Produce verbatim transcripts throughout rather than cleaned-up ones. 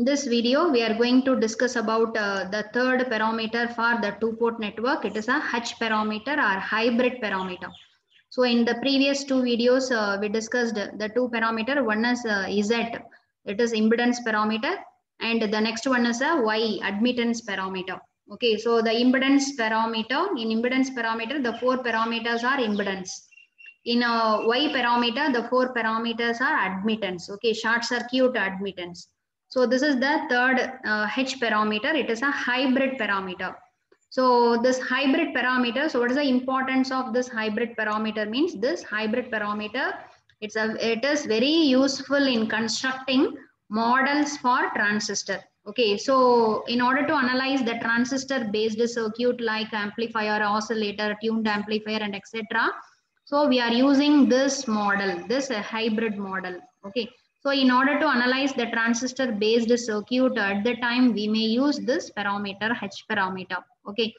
In this video, we are going to discuss about uh, the third parameter for the two-port network. It is a H parameter or hybrid parameter. So in the previous two videos, uh, we discussed the two parameter. One is uh, Z, it is impedance parameter, and the next one is a Y, admittance parameter. Okay, so the impedance parameter, in impedance parameter, the four parameters are impedance. In a Y parameter, the four parameters are admittance. Okay, short circuit admittance. So this is the third uh, H parameter. It is a hybrid parameter. So this hybrid parameter, so what is the importance of this hybrid parameter means? This hybrid parameter, it's a, it is very useful in constructing models for transistor. Okay, so in order to analyze the transistor based circuit like amplifier, oscillator, tuned amplifier, and et cetera. So we are using this model, this uh, hybrid model. Okay. So in order to analyze the transistor based circuit at the time, we may use this parameter, H parameter. Okay.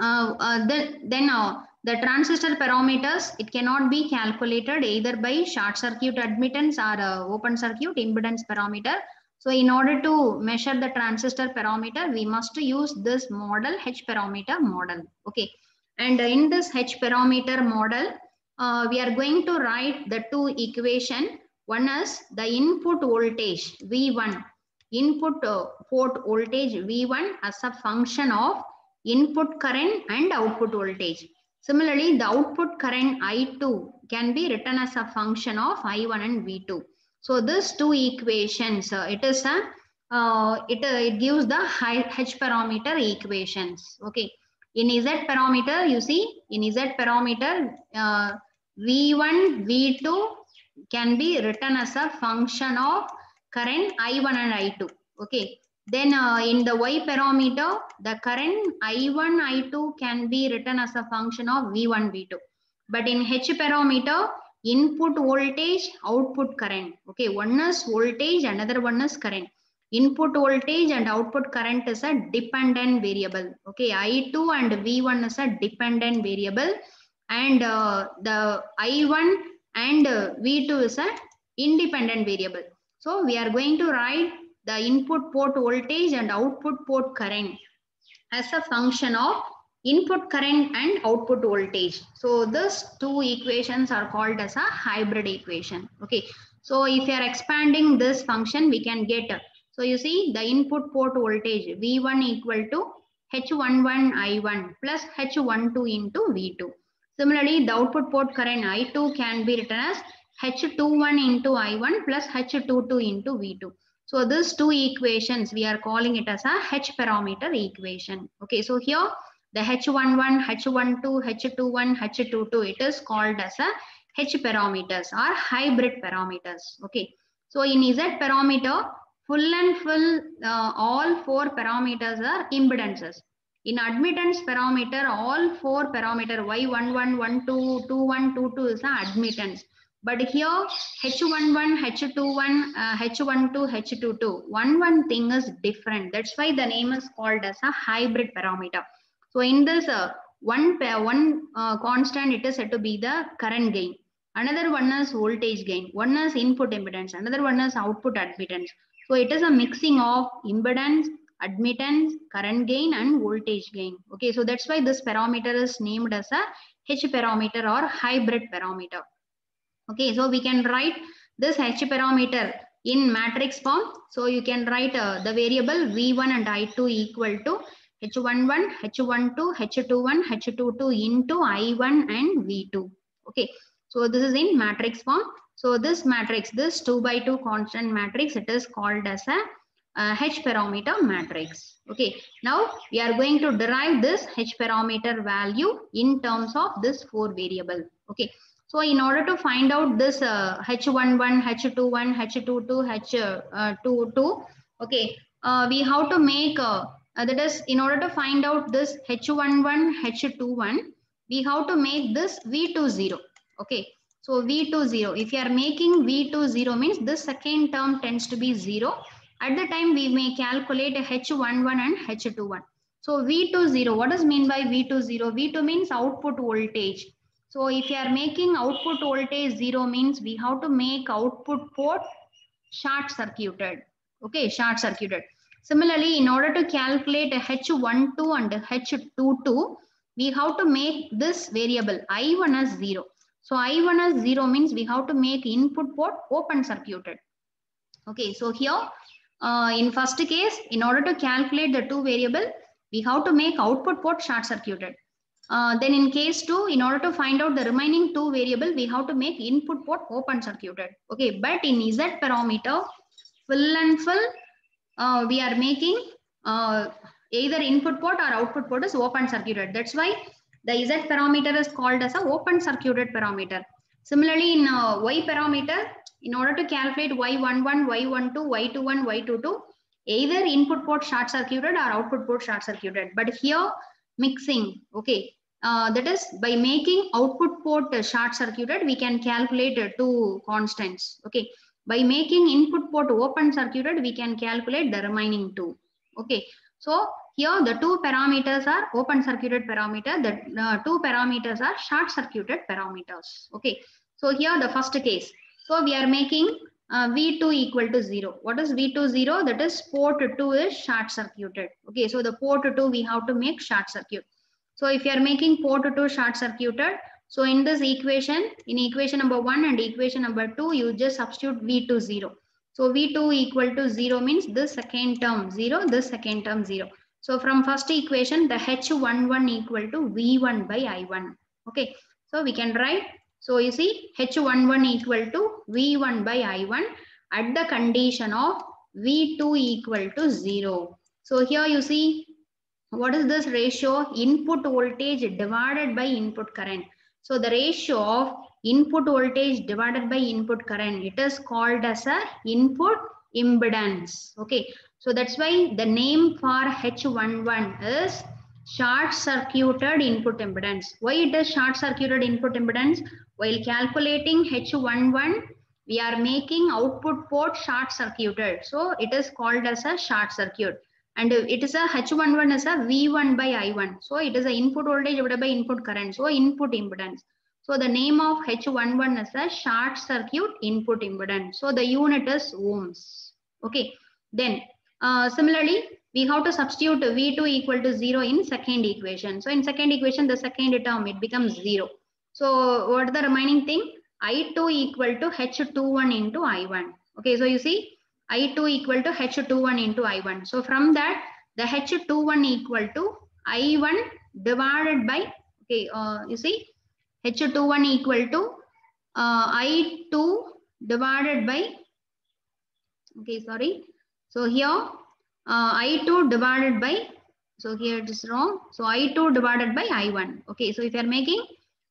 Uh, uh, then then uh, the transistor parameters, it cannot be calculated either by short circuit admittance or uh, open circuit impedance parameter. So in order to measure the transistor parameter, we must use this model, H parameter model. Okay. And in this H parameter model, uh, we are going to write the two equations. One is the input voltage V one, input uh, port voltage V one as a function of input current and output voltage. Similarly, the output current I two can be written as a function of I one and V two. So these two equations, uh, it is a, uh, it, uh, it gives the H parameter equations. Okay. In Z parameter, you see, in Z parameter, uh, V one, V two, can be written as a function of current I one and I two. Okay. Then uh, in the Y parameter, the current I one, I two can be written as a function of V one, V two. But in H parameter, input voltage, output current. Okay. One is voltage, another one is current. Input voltage and output current is a dependent variable. Okay. I two and V one is a dependent variable. And uh, the I one and uh, V two is an independent variable. So we are going to write the input port voltage and output port current as a function of input current and output voltage. So these two equations are called as a hybrid equation. Okay. So if you are expanding this function, we can get, so you see the input port voltage V one equal to H one one I one plus H one two into V two. Similarly, the output port current I two can be written as H two one into I one plus H two two into V two. So these two equations, we are calling it as a H parameter equation. Okay, so here the H one one, H one two, H two one, H two two, it is called as a H parameters or hybrid parameters. Okay, so in Z parameter, full and full, uh, all four parameters are impedances. In admittance parameter, all four parameter Y one one, one two, two one, two two is the admittance. But here H one one, H two one, uh, H one two, H two two. One one thing is different. That's why the name is called as a hybrid parameter. So in this uh, one pair, one uh, constant, it is said to be the current gain. Another one is voltage gain. One is input impedance. Another one is output admittance. So it is a mixing of impedance, admittance, current gain, and voltage gain. Okay, so that's why this parameter is named as a H parameter or hybrid parameter. Okay, so we can write this H parameter in matrix form. So you can write uh, the variable V one and I two equal to H one one, H one two, H two one, H two two into I one and V two. Okay, so this is in matrix form. So this matrix, this two by two constant matrix, it is called as a Uh, H parameter matrix. Okay, now we are going to derive this H parameter value in terms of this four variable. Okay, so in order to find out this uh, H one one, H two one, H two two, H two two, okay, uh, we have to make uh, uh, that is, in order to find out this H one one, H two one, we have to make this V two zero. Okay, so V two zero, if you are making V two zero means this second term tends to be zero. At the time, we may calculate H one one and H two one. So V two zero, what does mean by V two zero? V two means output voltage. So if you are making output voltage zero means we have to make output port short circuited. okay, short circuited. Similarly, in order to calculate H one two and H two two, we have to make this variable I one as zero. So I one as zero means we have to make input port open circuited. Okay, so here uh, in first case, in order to calculate the two variable, we have to make output port short circuited. Uh, then in case two, in order to find out the remaining two variable, we have to make input port open circuited. Okay, but in Z parameter, full and full, uh, we are making uh, either input port or output port is open circuited. That's why the Z parameter is called as an open circuited parameter. Similarly, in uh, Y parameter, in order to calculate Y one one, Y one two, Y two one, Y two two, either input port short circuited or output port short circuited. But here mixing, okay. Uh, that is, by making output port uh, short circuited, we can calculate uh, two constants. Okay. By making input port open circuited, we can calculate the remaining two. Okay. So here the two parameters are open circuited parameter. The uh, two parameters are short circuited parameters. Okay. So here the first case. So we are making uh, V two equal to zero. What is V two zero? That is port two is short circuited. Okay. So the port two we have to make short circuit. So if you are making port two short circuited, so in this equation, in equation number one and equation number two, you just substitute V two zero. So V two equal to zero means this second term zero, this second term zero. So from first equation, the H one one equal to V one by I one. Okay, so we can write. So you see H one one equal to V one by I one at the condition of V two equal to zero. So here you see, what is this ratio? Input voltage divided by input current. So the ratio of input voltage divided by input current, it is called as a input impedance. Okay, so that's why the name for H one one is short circuited input impedance. Why it is short circuited input impedance? While calculating H one one, we are making output port short circuited. So it is called as a short circuit. And it is a H one one is a V one by I one. So it is a input voltage divided by input current. So input impedance. So the name of H one one is a short circuit input impedance. So the unit is ohms. Okay. Then uh, similarly, we have to substitute V two equal to zero in second equation. So in second equation, the second term, it becomes zero. So what the remaining thing? I two equal to H two one into I one. Okay. So you see, I two equal to H two one into I one. So from that, the H two one equal to I one divided by, okay, uh, you see, H two one equal to uh, I two divided by, okay, sorry. So here, uh, I two divided by, so here it is wrong. So I two divided by I one. Okay, so if you are making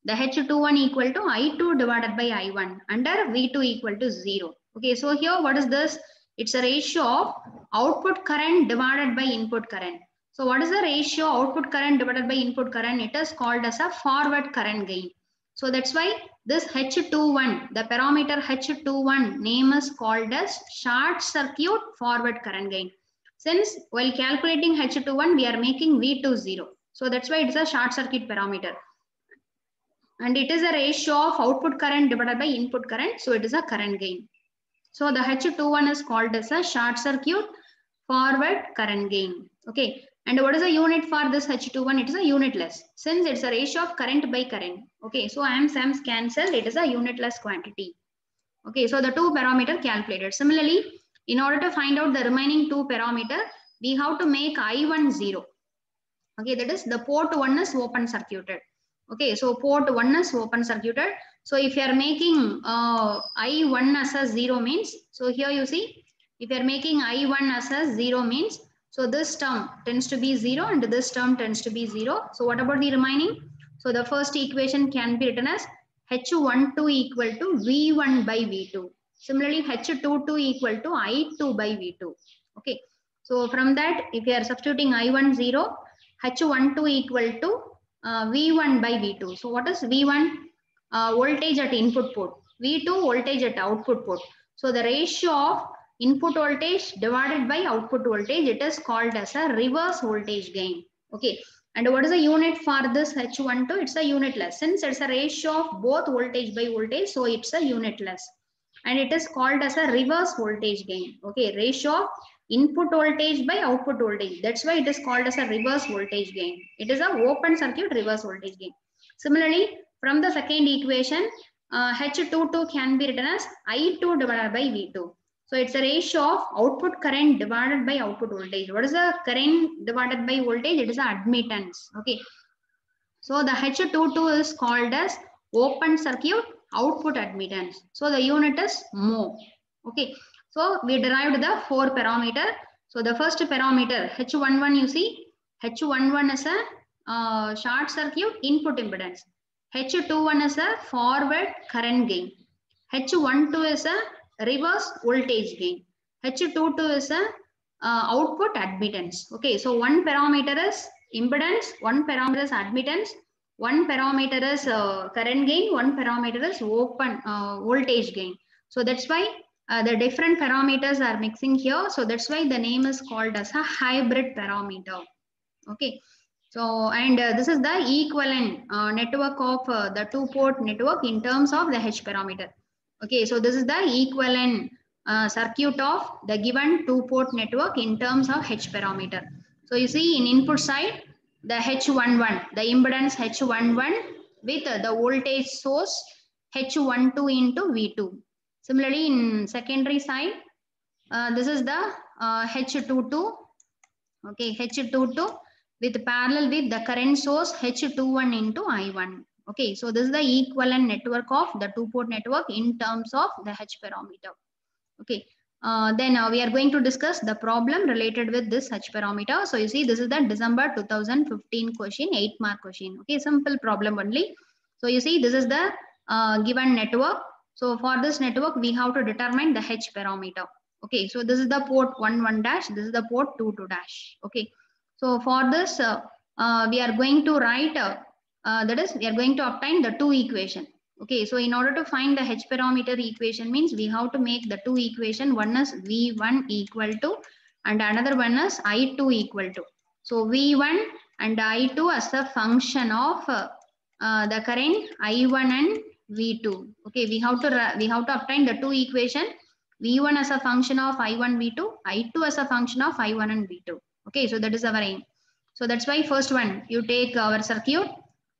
the H two one equal to I two divided by I one under V two equal to zero. Okay, so here what is this? It's a ratio of output current divided by input current. So what is the ratio output current divided by input current? It is called as a forward current gain. So that's why this H two one, the parameter H two one name is called as short circuit forward current gain. Since while calculating H two one, we are making V two zero. So that's why it's a short circuit parameter. And it is a ratio of output current divided by input current. So it is a current gain. So the H two one is called as a short circuit forward current gain. Okay. And what is the unit for this H two one? It is a unitless. Since it's a ratio of current by current. Okay. So amps, amps cancel. It is a unitless quantity. Okay. So the two parameter calculated. Similarly, in order to find out the remaining two parameter, we have to make I one zero. Okay. That is the port one is open circuited. Okay. So port one is open circuited. So if you are making uh, I one as a zero means, so here you see, if you are making I one as a zero means, so this term tends to be zero and this term tends to be zero. So what about the remaining? So the first equation can be written as H one two equal to V one by V two. Similarly, H two two equal to I two by V two. Okay. So from that, if you are substituting I one zero, H one two equal to uh, V one by V two. So what is V one? Uh, voltage at input port, V two voltage at output port. So the ratio of input voltage divided by output voltage, it is called as a reverse voltage gain. Okay. And what is the unit for this H one two? It's a unitless. Since it's a ratio of both voltage by voltage, so it's a unitless. and it is called as a reverse voltage gain. Okay, ratio of input voltage by output voltage. That's why it is called as a reverse voltage gain. It is a open circuit reverse voltage gain. Similarly, from the second equation, uh, H twenty-two can be written as I two divided by V two. So it's a ratio of output current divided by output voltage. What is the current divided by voltage? It is the admittance. Okay. So the H twenty-two is called as open circuit output admittance. So the unit is mho. Okay. So we derived the four parameter. So the first parameter H eleven, you see H eleven is a uh, short circuit input impedance. H twenty-one is a forward current gain. H twelve is a reverse voltage gain. H twenty-two is a uh, output admittance. Okay, so one parameter is impedance, one parameter is admittance, one parameter is uh, current gain, one parameter is open uh, voltage gain. So that's why uh, the different parameters are mixing here. So that's why the name is called as a hybrid parameter. Okay. So, and uh, this is the equivalent uh, network of uh, the two port network in terms of the H parameter. Okay, so this is the equivalent uh, circuit of the given two port network in terms of H parameter. So you see in input side, the H eleven, the impedance H eleven with uh, the voltage source H twelve into V two. Similarly, in secondary side, uh, this is the uh, H twenty-two. Okay, H twenty-two. With parallel with the current source H twenty-one into I one. Okay, so this is the equivalent network of the two port network in terms of the H parameter. Okay, uh, then uh, we are going to discuss the problem related with this H parameter. So you see this is the December two thousand fifteen question, eight mark question. Okay, simple problem only. So you see this is the uh, given network. So for this network we have to determine the H parameter. Okay, so this is the port one one dash, this is the port two two dash. Okay. So for this, uh, uh, we are going to write, uh, uh, that is, we are going to obtain the two equation. Okay, so in order to find the H parameter equation means we have to make the two equation. One is V one equal to and another one is I two equal to. So V one and I two as a function of uh, uh, the current I one and V two. Okay, we have to, we have to obtain the two equation. V one as a function of I one, V two, I two as a function of I one and V two. Okay, so that is our aim. So that's why first one, you take our circuit.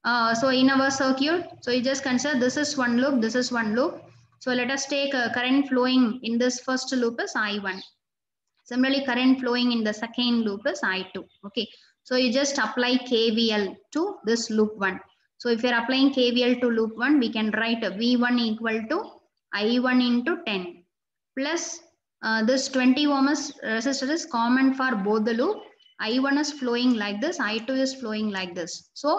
Uh, so in our circuit, so you just consider this is one loop, this is one loop. So let us take a current flowing in this first loop is I one. Similarly, current flowing in the second loop is I two. Okay, so you just apply K V L to this loop one. So if you're applying K V L to loop one, we can write V one equal to I one into ten plus Uh, this twenty ohm resistor is common for both the loop. I one is flowing like this, I two is flowing like this. So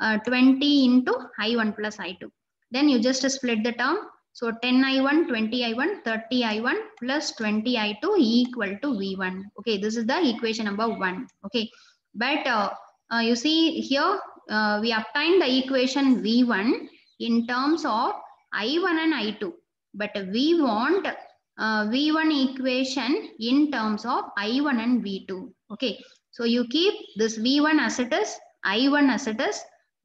uh, twenty into I one plus I two. Then you just split the term. So ten I one, twenty I one, thirty I one plus twenty I two equal to V one. Okay, this is the equation number one. Okay, but uh, uh, you see here uh, we obtain the equation V one in terms of I one and I two. But we want Uh, V one equation in terms of I one and V two. Okay, so you keep this V one as it is, I one as it is,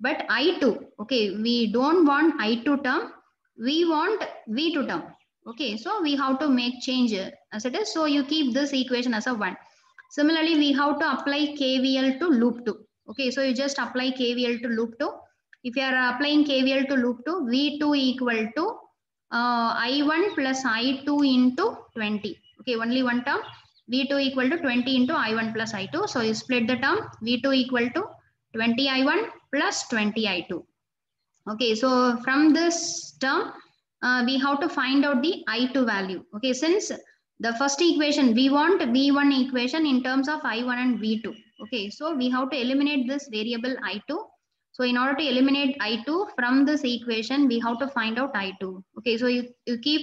but I two, okay, we don't want I two term, we want V two term. Okay, so we have to make change as it is, so you keep this equation as a one. Similarly, we have to apply K V L to loop two. Okay, so you just apply K V L to loop two. If you are applying K V L to loop two, V two equal to Uh, I one plus I two into twenty. Okay, only one term. V two equal to twenty into I one plus I two. So you split the term. V two equal to twenty I one plus twenty I two. Okay, so from this term, uh, we have to find out the I two value. Okay, since the first equation, we want V one equation in terms of I one and V two. Okay, so we have to eliminate this variable I two. So in order to eliminate I two from this equation, we have to find out I two. Okay, so you, you keep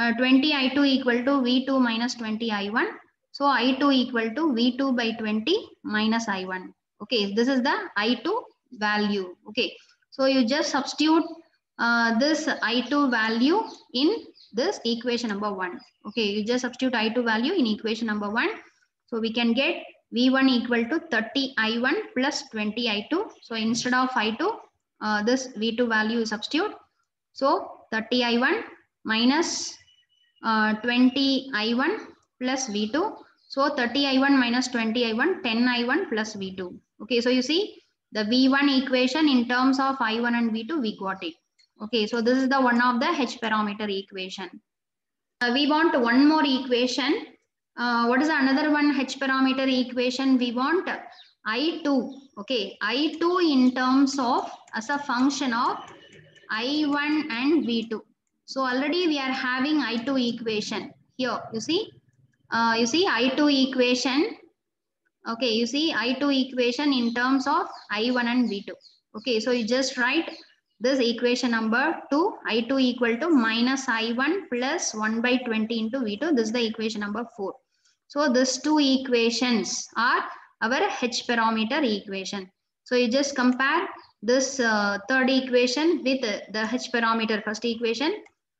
uh, twenty I two equal to V two minus twenty I one. So I two equal to V two by twenty minus I one. Okay, this is the I two value. Okay, so you just substitute uh, this I two value in this equation number one. Okay, you just substitute I two value in equation number one. So we can get V one equal to thirty I one plus twenty I two. So instead of I two, uh, this V two value is substitute. So thirty I one minus uh, twenty I one plus V two. So thirty I one minus twenty I one, ten I one plus V two. Okay, so you see the V one equation in terms of I one and V two, we got it. Okay, so this is the one of the H parameter equation. Uh, we want one more equation. Uh, what is another one H parameter equation? We want I two. Okay, I two in terms of as a function of I one and V two. So already we are having I two equation here. You see, uh, you see I two equation. Okay, you see I two equation in terms of I one and V two. Okay, so you just write this equation number two, I two equal to minus I one plus one by twenty into V two. This is the equation number four. So these two equations are our H parameter equation. So you just compare this uh, third equation with uh, the H parameter first equation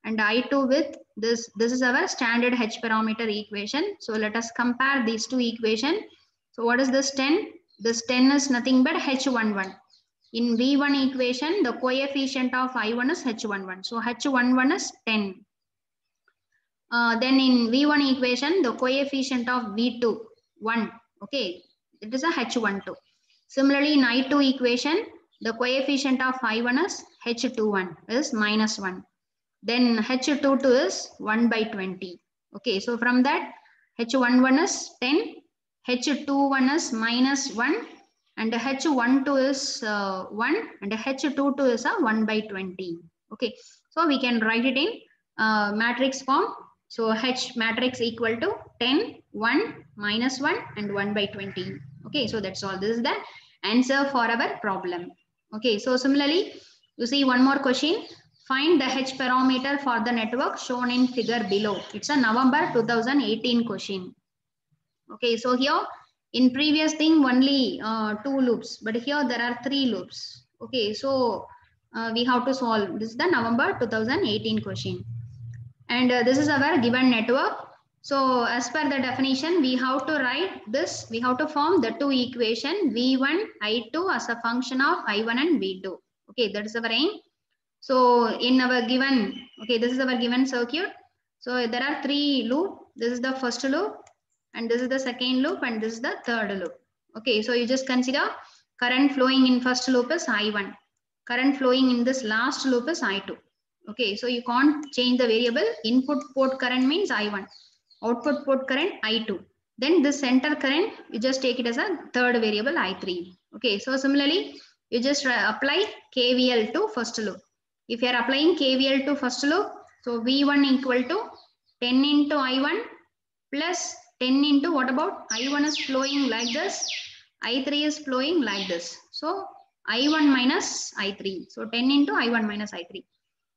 and I two with this. This is our standard H parameter equation. So let us compare these two equations. So what is this ten? This ten is nothing but H one one. In V one equation, the coefficient of I one is H one one. So H one one is ten. Uh, then in V one equation, the coefficient of V two, one. Okay, it is a H one two. Similarly, in I two equation, the coefficient of I one is H two one, is minus one. Then H two two is one by twenty. Okay, so from that, H one one is ten, H two one is minus one, and H one two is uh, one, and H two two is a one by twenty. Okay, so we can write it in uh, matrix form. So H matrix equal to ten, one, minus one, and one by twenty. Okay, so that's all. This is the answer for our problem. Okay, so similarly, you see one more question. Find the H parameter for the network shown in figure below. It's a November two thousand eighteen question. Okay, so here, in previous thing only uh, two loops, but here there are three loops. Okay, so uh, we have to solve. This is the November two thousand eighteen question. And uh, this is our given network. So as per the definition, we have to write this. We have to form the two equation V one, I two as a function of I one and V two. Okay, that is our aim. So in our given, okay, this is our given circuit. So there are three loops. This is the first loop, and this is the second loop, and this is the third loop. Okay, so you just consider current flowing in first loop is I one. Current flowing in this last loop is I two. Okay, so you can't change the variable. Input port current means I one. Output port current I two. Then this center current, you just take it as a third variable I three. Okay, so similarly, you just apply K V L to first loop. If you are applying K V L to first loop, so V one equal to ten into I one plus ten into what about I one is flowing like this, I three is flowing like this. So I one minus I three. So ten into I one minus I three.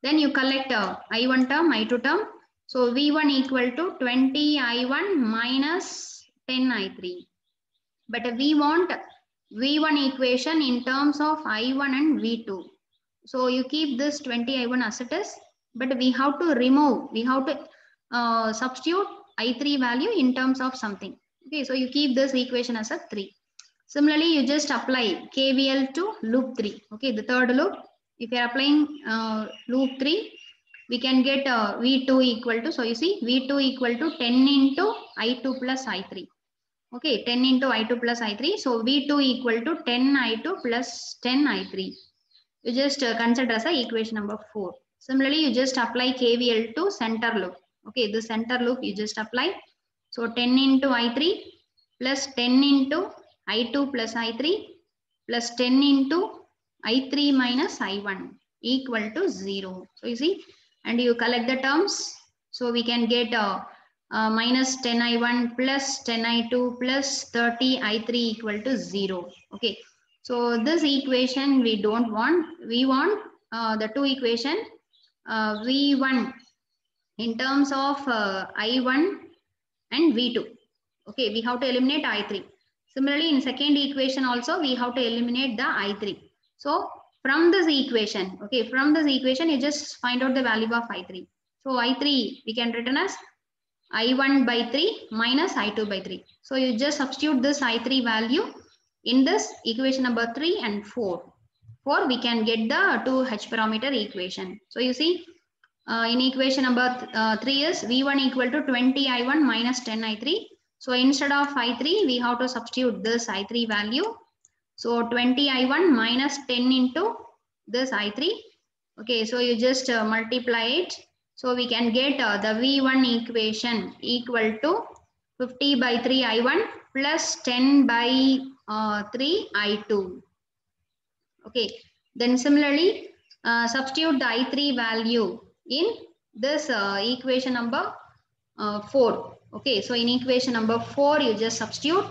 Then you collect uh, I one term, I two term. So V one equal to twenty I one minus ten I three. But we want V one equation in terms of I one and V two. So you keep this twenty I one as it is, but we have to remove, we have to uh, substitute I three value in terms of something. Okay, so you keep this equation as a three. Similarly, you just apply K V L to loop three. Okay, the third loop. If you are applying uh, loop three, we can get uh, V two equal to, so you see V two equal to ten into I two plus I three. Okay, ten into I two plus I three. So V two equal to ten I two plus ten I three. You just uh, consider as a equation number four. Similarly, you just apply K V L to center loop. Okay, the center loop you just apply. So ten into I three plus ten into I two plus I three plus ten into I three minus I one equal to zero. So you see, and you collect the terms. So we can get uh, uh, minus ten I one plus ten I two plus thirty I three equal to zero. Okay, so this equation we don't want. We want uh, the two equation uh, V one in terms of uh, I one and V two. Okay, we have to eliminate I three. Similarly, in second equation also, we have to eliminate the I three. So from this equation, okay, from this equation, you just find out the value of I three. So I three, we can written as I one by three minus I two by three. So you just substitute this I three value in this equation number three and four. four, we can get the two H parameter equation. So you see, Uh, in equation number uh, three is V one equal to twenty I one minus ten I three. So instead of I three, we have to substitute this I three value. So twenty I one minus ten into this I three. Okay, so you just uh, multiply it. So we can get uh, the V one equation equal to fifty by three I one plus ten by three I two. Okay, then similarly, uh, substitute the I three value in this uh, equation number uh, four. Okay, so in equation number four, you just substitute.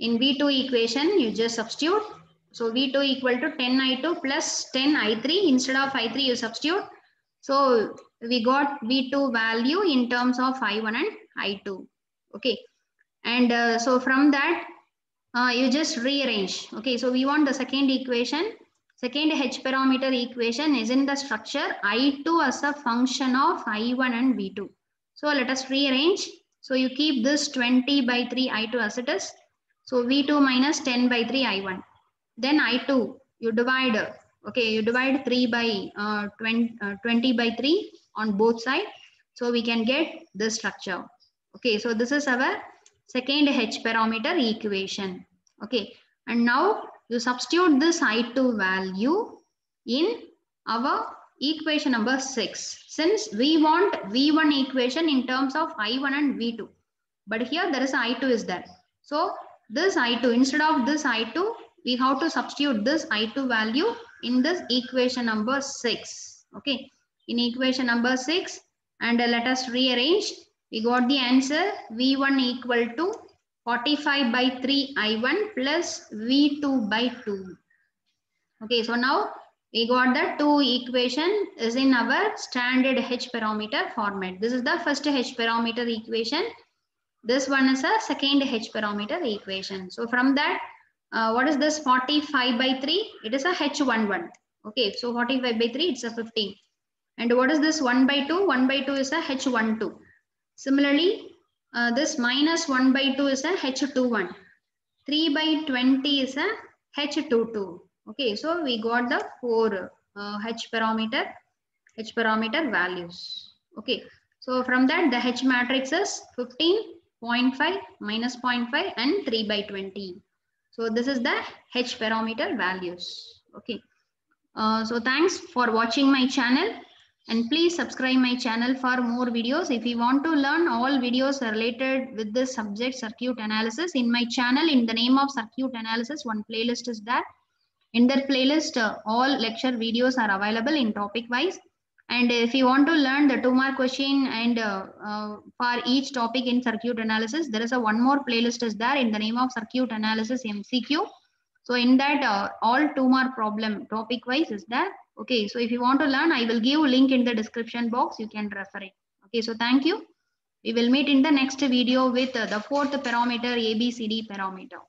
In V two equation, you just substitute. So V two equal to ten I two plus ten I three. Instead of I three, you substitute. So we got V two value in terms of I one and I two. Okay, and uh, so from that, uh, you just rearrange. Okay, so we want the second equation. Second H parameter equation is in the structure I two as a function of I one and V two. So let us rearrange. So you keep this twenty by three I two as it is. So V two minus ten by three I one. Then I two, you divide. Okay, you divide three by twenty by three on both sides. So we can get this structure. Okay, so this is our second H parameter equation. Okay, and now you substitute this I two value in our equation number six. Since we want V one equation in terms of I one and V two. But here there is I two is there. So this I two, instead of this I two, we have to substitute this I two value in this equation number six. Okay. In equation number six, and uh, let us rearrange. We got the answer V one equal to forty-five by three I one plus V two by two. Okay, so now we got the two equation is in our standard H parameter format. This is the first H parameter equation. This one is a second H parameter equation. So from that, uh, what is this forty-five by three? It is a H one one. Okay, so forty-five by three, it's a fifteen. And what is this one by two? one by two is a H one two. Similarly, Uh, this minus one by two is a H two one. three by twenty is a H two two. Okay, so we got the four uh, H parameter, H parameter values. Okay, so from that the H matrix is fifteen, zero point five, minus zero point five and three by twenty. So this is the H parameter values. Okay, uh, so thanks for watching my channel. And please subscribe my channel for more videos. If you want to learn all videos related with this subject, circuit analysis, in my channel, in the name of circuit analysis, one playlist is there. In that playlist, uh, all lecture videos are available in topic wise. And if you want to learn the two mark question and uh, uh, for each topic in circuit analysis, there is a one more playlist is there in the name of circuit analysis M C Q. So in that, uh, all two mark problem topic wise is there. Okay, so if you want to learn, I will give link in the description box. You can refer it. Okay, so thank you. We will meet in the next video with uh, the fourth parameter, A B C D parameter.